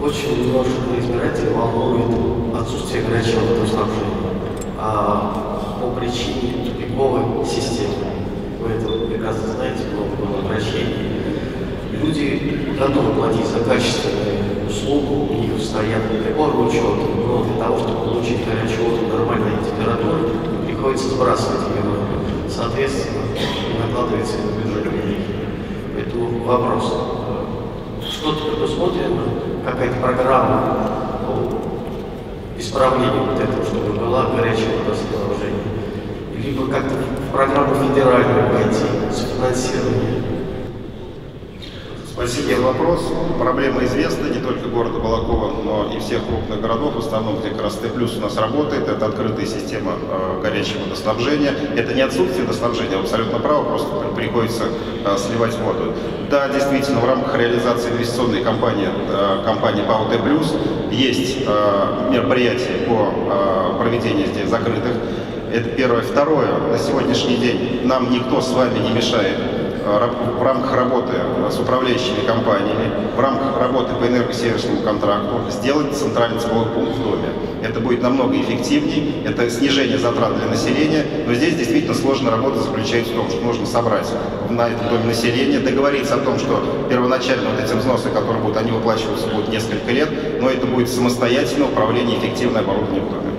Очень множество избирателей волнует отсутствие горячего водоснабжения по причине тупиковой системы. Вы это прекрасно знаете, много было обращений. Люди готовы платить за качественную услугу, у них стоят приборы учета, но для того, чтобы получить горячую воду нормальной температуры, приходится сбрасывать ее, соответственно, накладывается на бюджет энергии. Поэтому вопрос, что-то предусмотрено, какая-то программа по исправлению вот этого, чтобы была горячая водоснабжение, либо как-то в программу федеральную пойти, сфинансирование. Спасибо за вопрос. Проблема известна не только города Балакова, но и всех крупных городов. В основном, где как раз Т Плюс у нас работает, это открытая система горячего водоснабжения. Это не отсутствие водоснабжения, вы абсолютно правы, просто приходится сливать воду. Да, действительно, в рамках реализации инвестиционной компании ПАО Т Плюс есть мероприятия по проведению здесь закрытых. Это первое. Второе, на сегодняшний день нам никто с вами не мешает в рамках работы с управляющими компаниями, в рамках работы по энергосервисному контракту сделать центральный тепловой пункт в доме. Это будет намного эффективнее, это снижение затрат для населения, но здесь действительно сложная работа заключается в том, что нужно собрать на этом доме население, договориться о том, что первоначально вот эти взносы, которые будут, они выплачиваются будут несколько лет, но это будет самостоятельное управление эффективным оборудованием в доме.